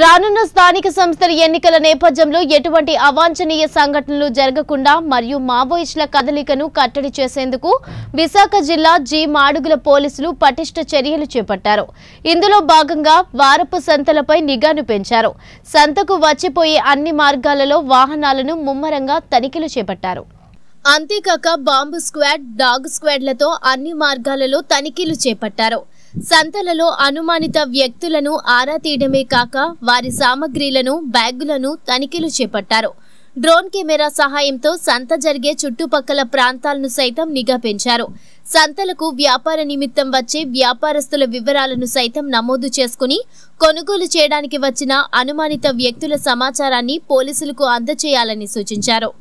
రానున్న స్థానిక సంస్థల ఎన్నికల నేపథ్యంలో ఎటువంటి అవాంఛనీయ సంఘటనలు జరగకుండా మరియు మావోయిస్టుల కదలికను కట్టడి చేసేందుకు విశాఖ జిల్లా జి మాడుగుల పోలీసులు పటిష్ట చర్యలు చేపట్టారు. ఇందులో భాగంగా వారపు సంతలపై నిఘాను పెంచారు. సంతకు వచ్చిపోయే అన్ని మార్గాలలో వాహనాలను ముమ్మరంగా తనిఖీలు చేపట్టారు. అంతేకాక బాంబు స్క్వాడ్, డాగ్ స్క్వాడ్లతో అన్ని మార్గాలలో తనిఖీలు చేపట్టారు. సంతలలో అనుమానిత వ్యక్తులను ఆరా తీయడమే కాక వారి సామగ్రిలను, బ్యాగులను తనిఖీలు చేపట్టారు. డ్రోన్ కెమెరా సహాయంతో సంత జరిగే చుట్టుపక్కల ప్రాంతాలను సైతం నిఘా పెంచారు. సంతలకు వ్యాపార నిమిత్తం వచ్చే వ్యాపారస్తుల వివరాలను సైతం నమోదు చేసుకుని కొనుగోలు చేయడానికి వచ్చిన అనుమానిత వ్యక్తుల సమాచారాన్ని పోలీసులకు అందజేయాలని సూచించారు.